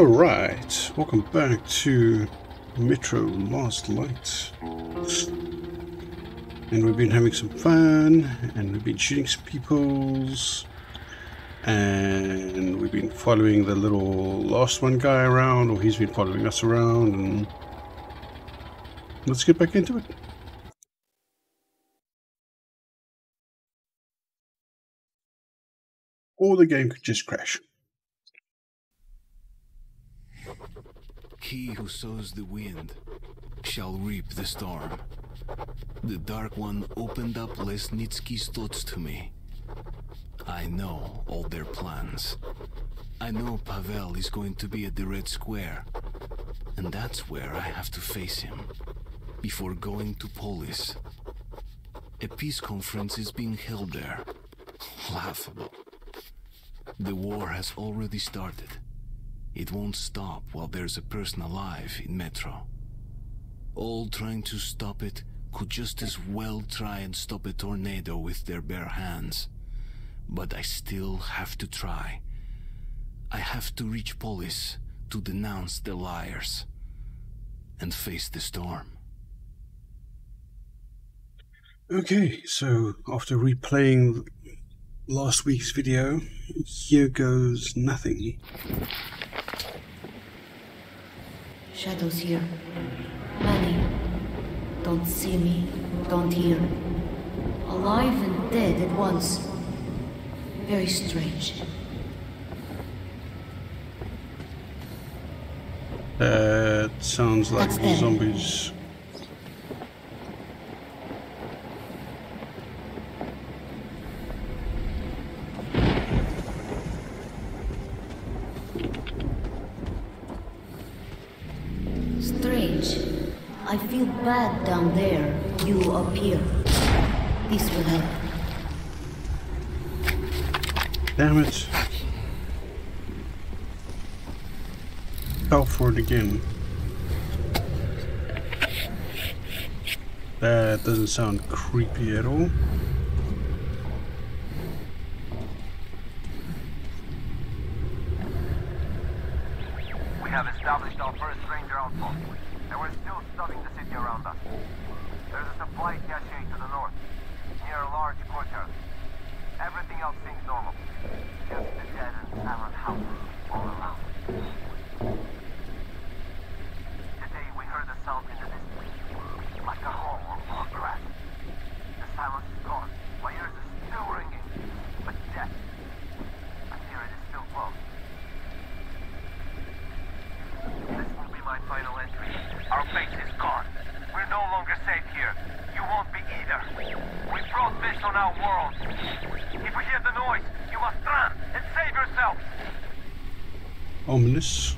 Alright, welcome back to Metro Last Light. And we've been having some fun, and we've been shooting some peoples, and we've been following the little last one guy around, or he's been following us around, and let's get back into it. Or the game could just crash. He who sows the wind shall reap the storm. The Dark One opened up Lesnitsky's thoughts to me. I know all their plans. I know Pavel is going to be at the Red Square, and that's where I have to face him, before going to Polis. A peace conference is being held there. Laughable. The war has already started. It won't stop while there's a person alive in Metro. All trying to stop it could just as well try and stop a tornado with their bare hands. But I still have to try. I have to reach Polis to denounce the liars and face the storm. Okay, so after replaying last week's video, here goes nothing. Shadows here. Many. Don't see me, don't hear. Alive and dead at once. Very strange. That sounds like zombies. I feel bad down there, you up here. This will help. Damn it. Fell for it again. That doesn't sound creepy at all. We have established our first ranger outpost. They were still studying the city around us. There's a supply cache to the north, near a large courtyard. Everything else seems normal. Just the dead and silent houses all around. Today we heard a sound in the distance, like a hole of long grass. The silence is gone. My ears are still ringing, but death. I fear it is still close. This will be my final entry. Our faith is gone. We're no longer safe here. You won't be either. We brought this on our world. If we hear the noise, you must run and save yourself. Ominous.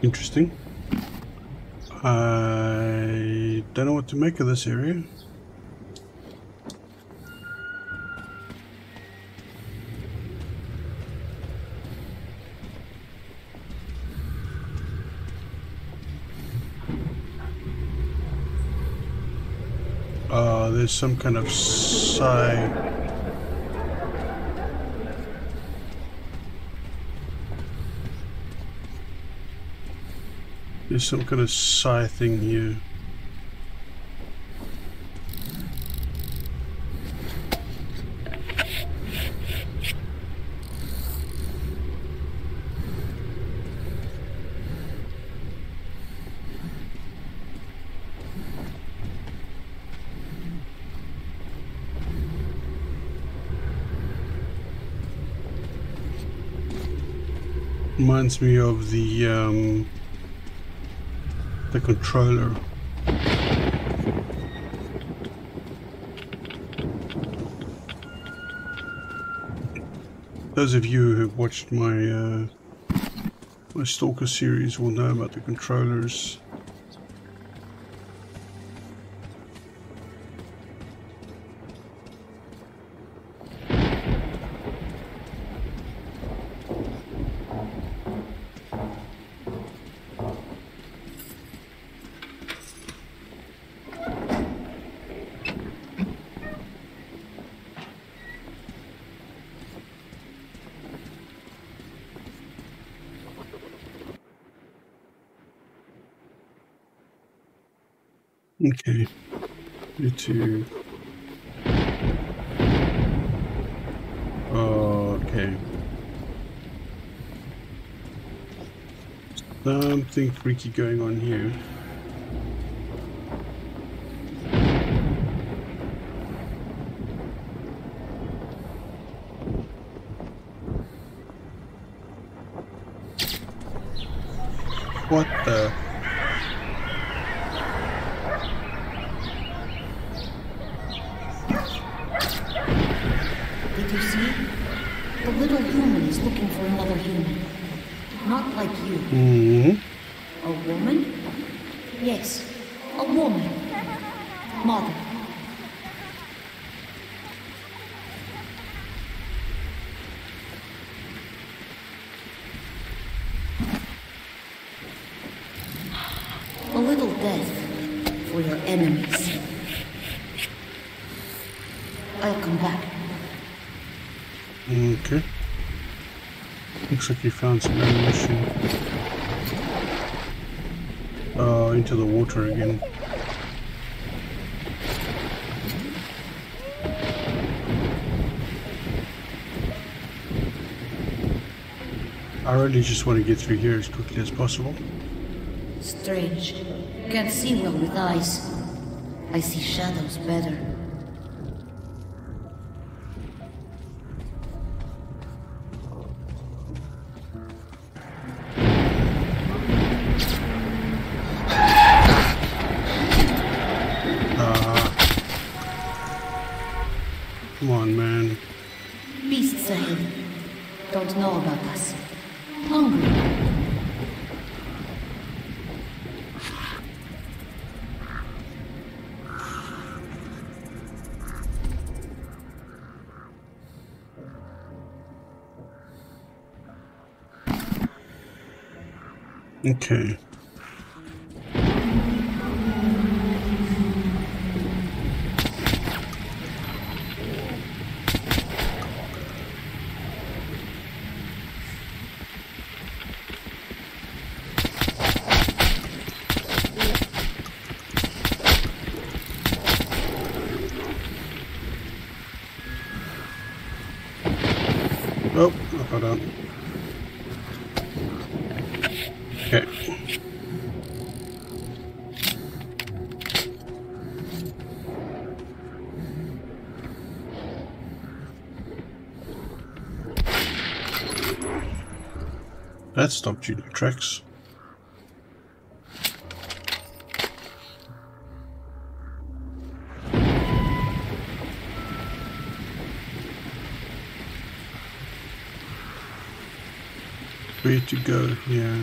Interesting. I don't know what to make of this area. There's some kind of side. There's some kind of psi thing here. Reminds me of the controller. Those of you who've watched my my Stalker series will know about the controllers. Okay, need to... okay. Something freaky going on here. What the... Looks like you found some ammunition. Oh, into the water again. I really just want to get through here as quickly as possible. Strange. Can't see well with eyes. I see shadows better. Okay. Oh, I got out. That stopped you in your tracks. Where to go? Yeah.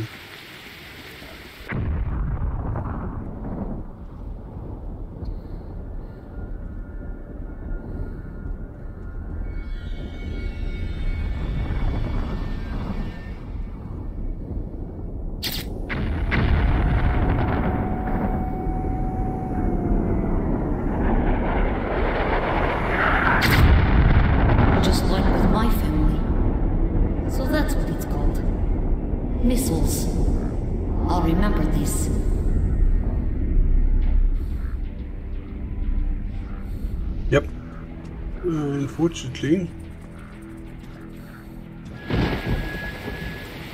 Unfortunately,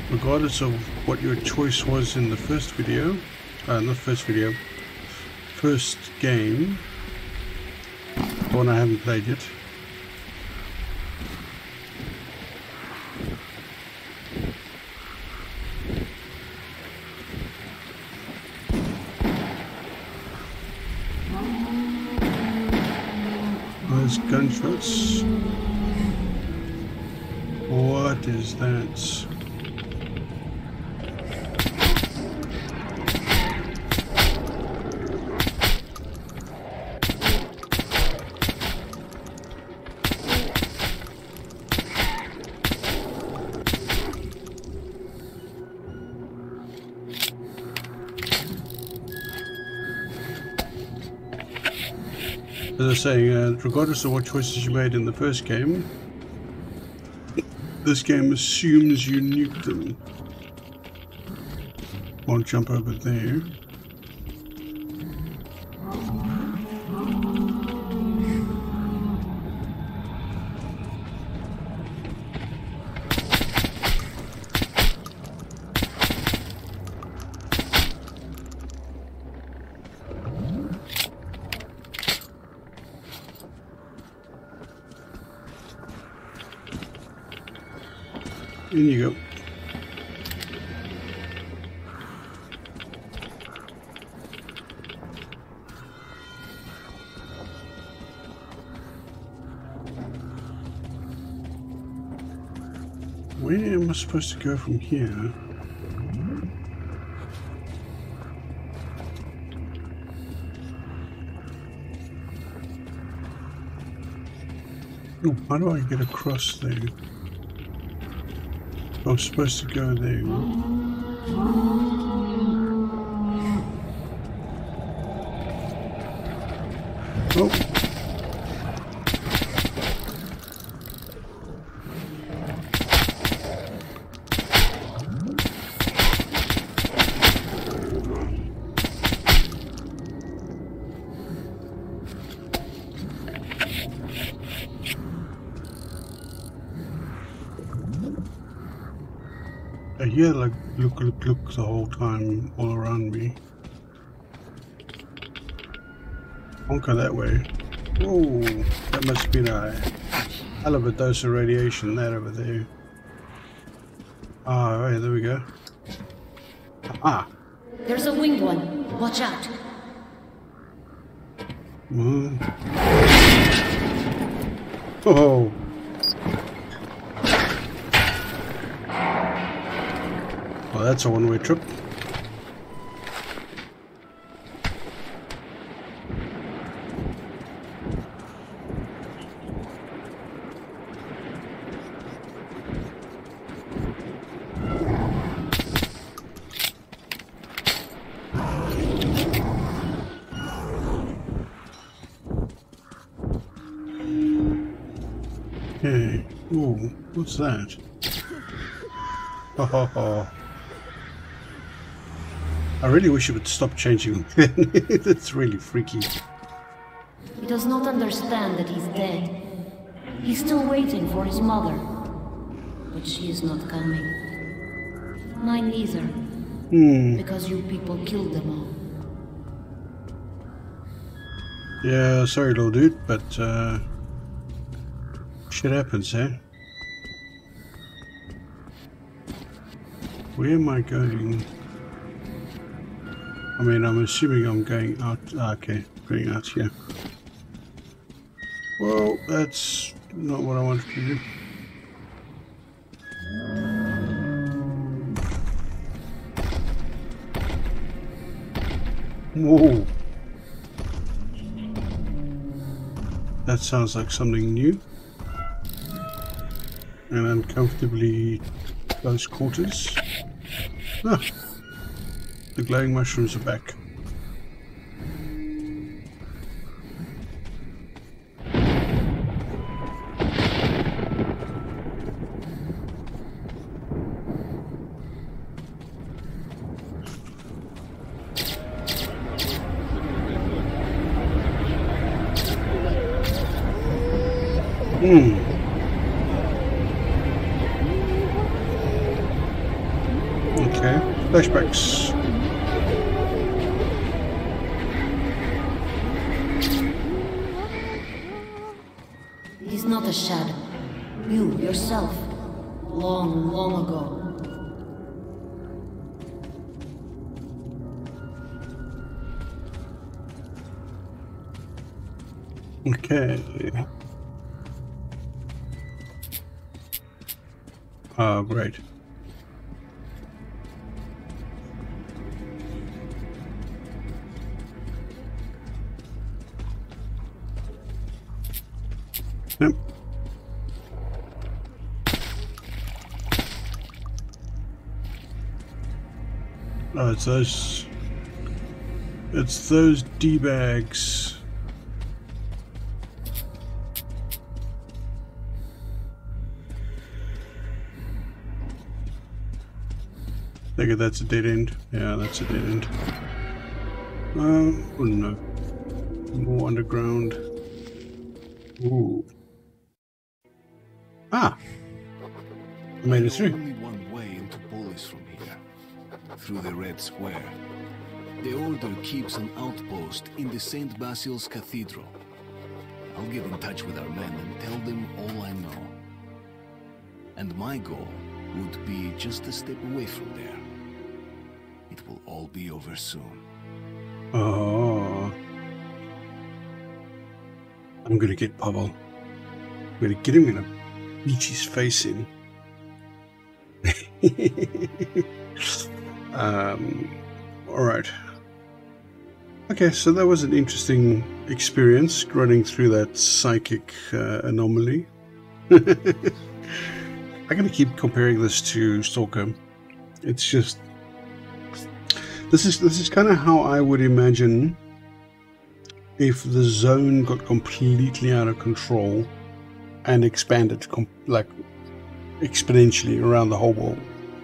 regardless of what your choice was in the first video, first game, the one I haven't played yet, gunshots. What is that? As I was saying, regardless of what choices you made in the first game, this game assumes you nuked them. Won't jump over there. In you go. Where am I supposed to go from here? Oh, how do I get across there? I'm supposed to go there. Oh. I hear like look, look, look the whole time all around me. Won't go that way. Oh, that must be nice. Hell of a dose of radiation that over there. Ah, right, there we go. Ah. There's a winged one. Watch out. Oh. Well, that's a one-way trip. Okay. Ooh, what's that? Ha ha ha. I really wish it would stop changing. That's really freaky. He does not understand that he's dead. He's still waiting for his mother. But she is not coming. Mine neither. Because you people killed them all. Yeah, sorry little dude, but shit happens, eh? Where am I going? I mean, I'm assuming I'm going out. Okay, going out here. Well, that's not what I wanted to do. Whoa! That sounds like something new. And uncomfortably close quarters. Ah. The glowing mushrooms are back. Okay, flashbacks. Not a shadow. You, yourself. Long, long ago. Okay. Oh, great. Yep. Oh, it's those D-bags. Figure that's a dead end. Yeah, that's a dead end. Wouldn't know. More underground. Ooh. Ah! I made it through. There's only one way into Polis from here. Through the Red Square. The Order keeps an outpost in the St. Basil's Cathedral. I'll get in touch with our men and tell them all I know. And my goal would be just a step away from there. It will all be over soon. Oh. I'm gonna get Pavel. I'm gonna get him, gonna beat his face in. Alright. Okay, so that was an interesting experience, running through that psychic anomaly. I'm going to keep comparing this to Stalker. It's just... This is kind of how I would imagine if the zone got completely out of control and expanded like exponentially around the whole world,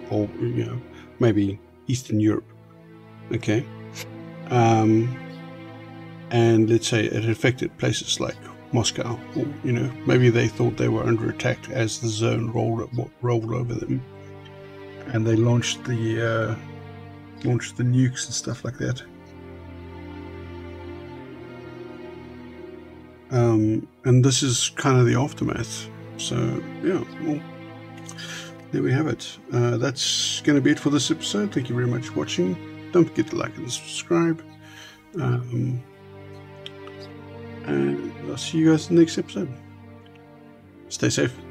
or, you know, maybe Eastern Europe. Okay. And let's say it affected places like Moscow, or, you know, maybe they thought they were under attack as the zone rolled over them, and they launched the nukes and stuff like that. And this is kind of the aftermath. So yeah, well, there we have it. That's going to be it for this episode. Thank you very much for watching. Don't forget to like and subscribe. And I'll see you guys in the next episode. Stay safe.